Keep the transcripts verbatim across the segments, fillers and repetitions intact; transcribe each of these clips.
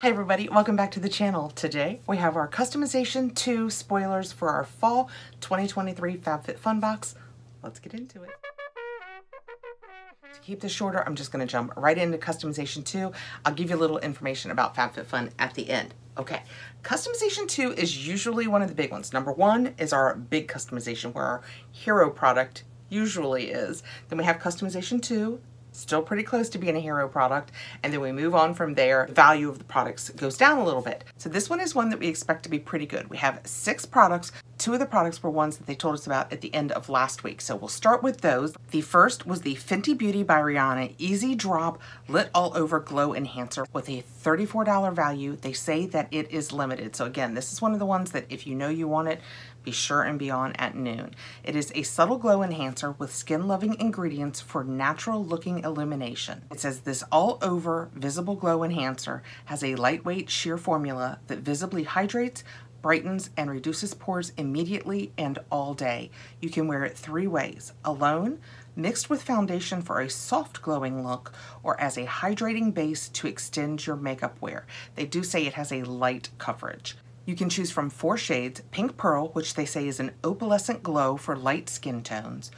Hey everybody, welcome back to the channel. Today we have our customization two spoilers for our fall twenty twenty-three FabFitFun box. Let's get into it. To keep this shorter, I'm just going to jump right into customization two. I'll give you a little information about FabFitFun at the end. Okay, customization two is usually one of the big ones. Number one is our big customization where our hero product usually is. Then we have customization two. Still pretty close to being a hero product, and then we move on from there. The value of the products goes down a little bit. So this one is one that we expect to be pretty good. We have six products. Two of the products were ones that they told us about at the end of last week. So we'll start with those. The first was the Fenty Beauty by Rihanna Easy Drop Lit All Over Glow Enhancer with a thirty-four dollar value. They say that it is limited. So again, this is one of the ones that if you know you want it, be sure and be on at noon. It is a subtle glow enhancer with skin-loving ingredients for natural-looking illumination. It says this all-over visible glow enhancer has a lightweight sheer formula that visibly hydrates, brightens, and reduces pores immediately and all day. You can wear it three ways: alone, mixed with foundation for a soft glowing look, or as a hydrating base to extend your makeup wear. They do say it has a light coverage. You can choose from four shades: Pink Pearl, which they say is an opalescent glow for light skin tones;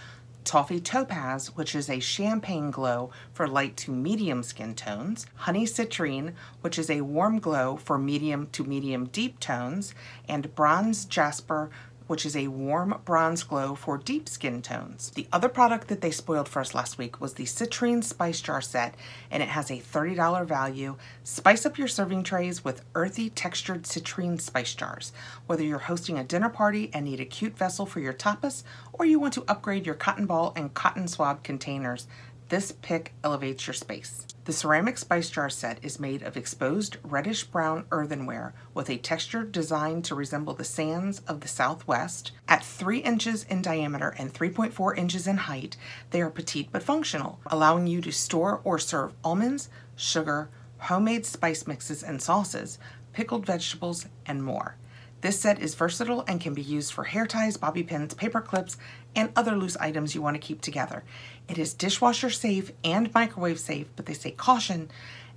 Toffee Topaz, which is a champagne glow for light to medium skin tones; Honey Citrine, which is a warm glow for medium to medium deep tones; and Bronze Jasper, which is a warm bronze glow for deep skin tones. The other product that they spoiled for us last week was the Citrine Spice Jar Set, and it has a thirty dollar value. Spice up your serving trays with earthy textured citrine spice jars. Whether you're hosting a dinner party and need a cute vessel for your tapas, or you want to upgrade your cotton ball and cotton swab containers, this pick elevates your space. The ceramic spice jar set is made of exposed reddish-brown earthenware with a texture designed to resemble the sands of the Southwest. At three inches in diameter and three point four inches in height, they are petite but functional, allowing you to store or serve almonds, sugar, homemade spice mixes and sauces, pickled vegetables, and more. This set is versatile and can be used for hair ties, bobby pins, paper clips, and other loose items you want to keep together. It is dishwasher safe and microwave safe, but they say caution,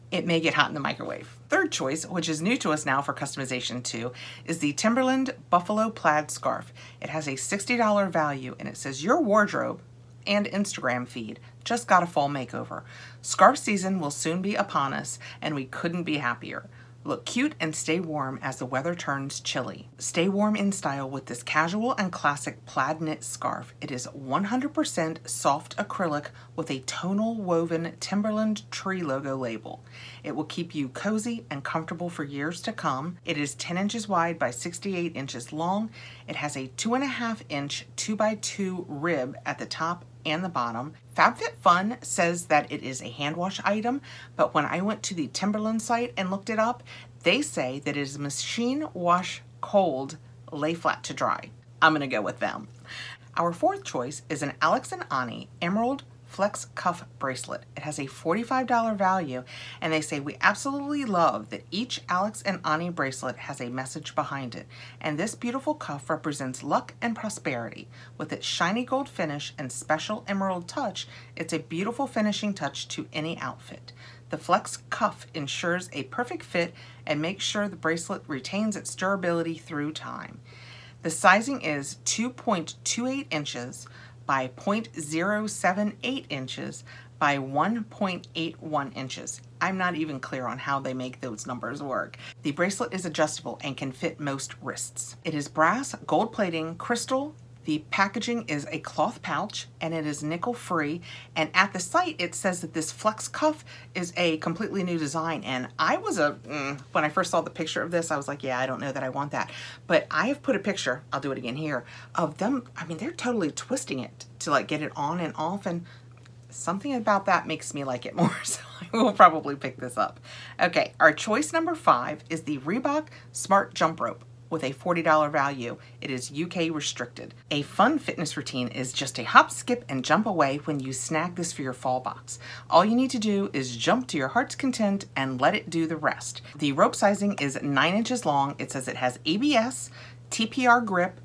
it may get hot in the microwave. Third choice, which is new to us now for customization two, is the Timberland Buffalo Plaid Scarf. It has a sixty dollar value, and it says your wardrobe and Instagram feed just got a fall makeover. Scarf season will soon be upon us, and we couldn't be happier. Look cute and stay warm as the weather turns chilly. Stay warm in style with this casual and classic plaid knit scarf. It is one hundred percent soft acrylic with a tonal woven Timberland tree logo label. It will keep you cozy and comfortable for years to come. It is ten inches wide by sixty-eight inches long. It has a two and a half inch two by two rib at the top and the bottom. FabFitFun says that it is a hand wash item, but when I went to the Timberland site and looked it up, they say that it is machine wash cold, lay flat to dry. I'm gonna go with them. Our fourth choice is an Alex and Ani Emerald Flex Cuff Bracelet. It has a forty-five dollar value, and they say we absolutely love that each Alex and Ani bracelet has a message behind it, and this beautiful cuff represents luck and prosperity. With its shiny gold finish and special emerald touch, it's a beautiful finishing touch to any outfit. The Flex Cuff ensures a perfect fit and makes sure the bracelet retains its durability through time. The sizing is two point two eight inches, by zero point zero seven eight inches by one point eight one inches. I'm not even clear on how they make those numbers work. The bracelet is adjustable and can fit most wrists. It is brass, gold plating, crystal. The packaging is a cloth pouch, and it is nickel free. And at the site, it says that this Flex Cuff is a completely new design. And I was a, mm, when I first saw the picture of this, I was like, yeah, I don't know that I want that. But I have put a picture, I'll do it again here, of them. I mean, they're totally twisting it to like get it on and off, and something about that makes me like it more, so I will probably pick this up. Okay, our choice number five is the Reebok Smart Jump Rope with a forty dollar value. It is U K restricted. A fun fitness routine is just a hop, skip, and jump away when you snag this for your fall box. All you need to do is jump to your heart's content and let it do the rest. The rope sizing is nine inches long. It says it has A B S, T P R grip,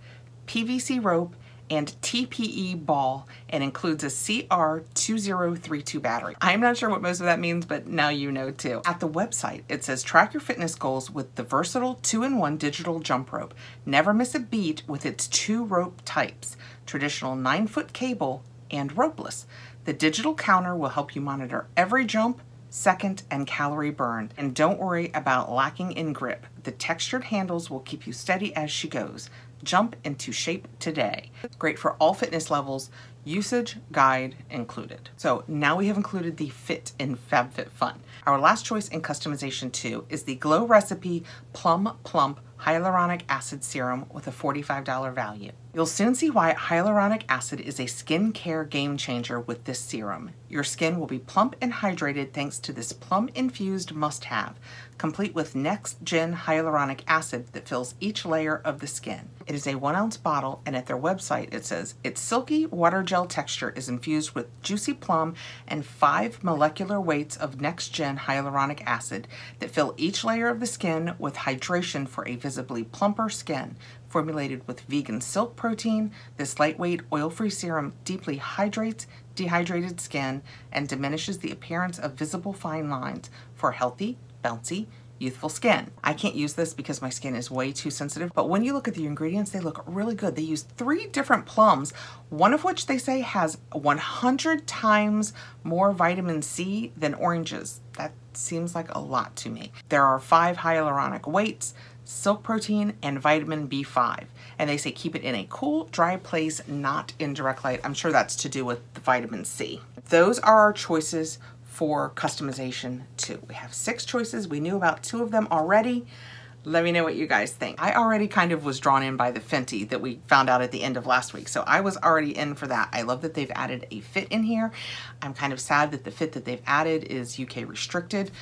P V C rope, and T P E ball and includes a C R two zero three two battery. I'm not sure what most of that means, but now you know too. At the website, it says track your fitness goals with the versatile two in one digital jump rope. Never miss a beat with its two rope types, traditional nine foot cable and ropeless. The digital counter will help you monitor every jump, second, and calorie burn. And don't worry about lacking in grip. The textured handles will keep you steady as she goes. Jump into shape today. Great for all fitness levels, usage guide included. So now we have included the fit in FabFitFun. Our last choice in customization two is the Glow Recipe Plum Plump Hyaluronic Acid Serum with a forty-five dollar value. You'll soon see why hyaluronic acid is a skincare game changer with this serum. Your skin will be plump and hydrated thanks to this plum-infused must-have, complete with next-gen hyaluronic acid that fills each layer of the skin. It is a one ounce bottle, and at their website it says, its silky water gel texture is infused with juicy plum and five molecular weights of next-gen hyaluronic acid that fill each layer of the skin with hydration for a visibly plumper skin. Formulated with vegan silk protein, this lightweight, oil-free serum deeply hydrates dehydrated skin and diminishes the appearance of visible fine lines for healthy, bouncy, youthful skin. I can't use this because my skin is way too sensitive, but when you look at the ingredients, they look really good. They use three different plums, one of which they say has one hundred times more vitamin C than oranges. That seems like a lot to me. There are five hyaluronic weights, silk protein, and vitamin B five. And they say keep it in a cool, dry place, not in direct light. I'm sure that's to do with the vitamin C. Those are our choices for customization two. We have six choices. We knew about two of them already. Let me know what you guys think. I already kind of was drawn in by the Fenty that we found out at the end of last week, so I was already in for that. I love that they've added a fit in here. I'm kind of sad that the fit that they've added is U K restricted.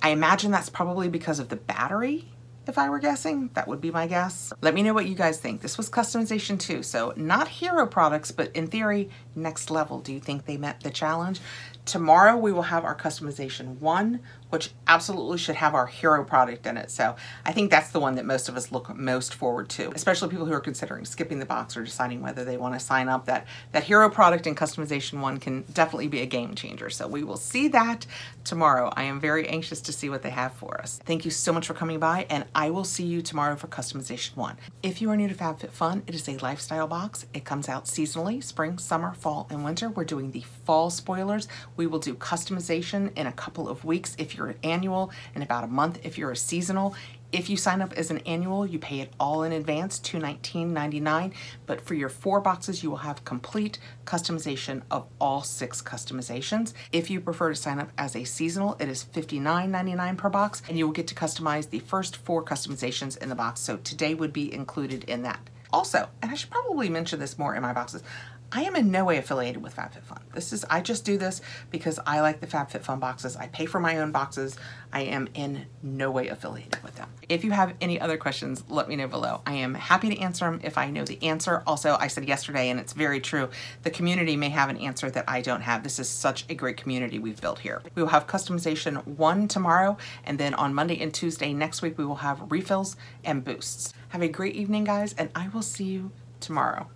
I imagine that's probably because of the battery. If I were guessing, that would be my guess. Let me know what you guys think. This was customization two, so not hero products, but in theory, next level. Do you think they met the challenge? Tomorrow we will have our customization one, which absolutely should have our hero product in it. So I think that's the one that most of us look most forward to, especially people who are considering skipping the box or deciding whether they want to sign up. That, that hero product and customization one can definitely be a game changer. So we will see that tomorrow. I am very anxious to see what they have for us. Thank you so much for coming by, and I will see you tomorrow for customization one. If you are new to FabFitFun, it is a lifestyle box. It comes out seasonally, spring, summer, fall, and winter. We're doing the fall spoilers. We will do customization in a couple of weeks if you're an annual, and about a month if you're a seasonal. If you sign up as an annual, you pay it all in advance, two hundred nineteen ninety-nine dollars, but for your four boxes, you will have complete customization of all six customizations. If you prefer to sign up as a seasonal, it is fifty-nine ninety-nine dollars per box, and you will get to customize the first four customizations in the box, so today would be included in that. Also, and I should probably mention this more in my boxes, I am in no way affiliated with FabFitFun. This is, I just do this because I like the FabFitFun boxes. I pay for my own boxes. I am in no way affiliated with them. If you have any other questions, let me know below. I am happy to answer them if I know the answer. Also, I said yesterday, and it's very true, the community may have an answer that I don't have. This is such a great community we've built here. We will have customization one tomorrow, and then on Monday and Tuesday next week, we will have refills and boosts. Have a great evening, guys, and I will see you tomorrow.